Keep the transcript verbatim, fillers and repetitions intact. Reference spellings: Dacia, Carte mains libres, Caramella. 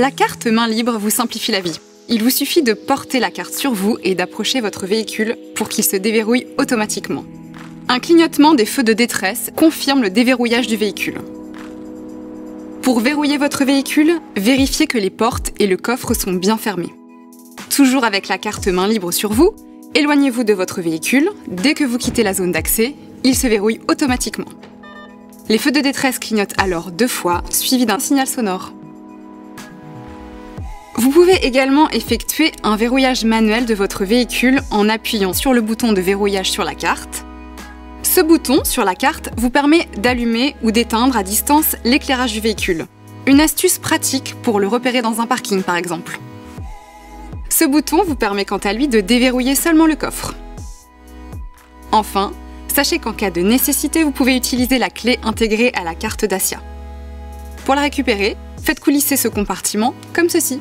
La carte mains libres vous simplifie la vie. Il vous suffit de porter la carte sur vous et d'approcher votre véhicule pour qu'il se déverrouille automatiquement. Un clignotement des feux de détresse confirme le déverrouillage du véhicule. Pour verrouiller votre véhicule, vérifiez que les portes et le coffre sont bien fermés. Toujours avec la carte mains libres sur vous, éloignez-vous de votre véhicule. Dès que vous quittez la zone d'accès, il se verrouille automatiquement. Les feux de détresse clignotent alors deux fois, suivis d'un signal sonore. Vous pouvez également effectuer un verrouillage manuel de votre véhicule en appuyant sur le bouton de verrouillage sur la carte. Ce bouton sur la carte vous permet d'allumer ou d'éteindre à distance l'éclairage du véhicule. Une astuce pratique pour le repérer dans un parking par exemple. Ce bouton vous permet quant à lui de déverrouiller seulement le coffre. Enfin, sachez qu'en cas de nécessité, vous pouvez utiliser la clé intégrée à la carte Dacia. Pour la récupérer, faites coulisser ce compartiment comme ceci.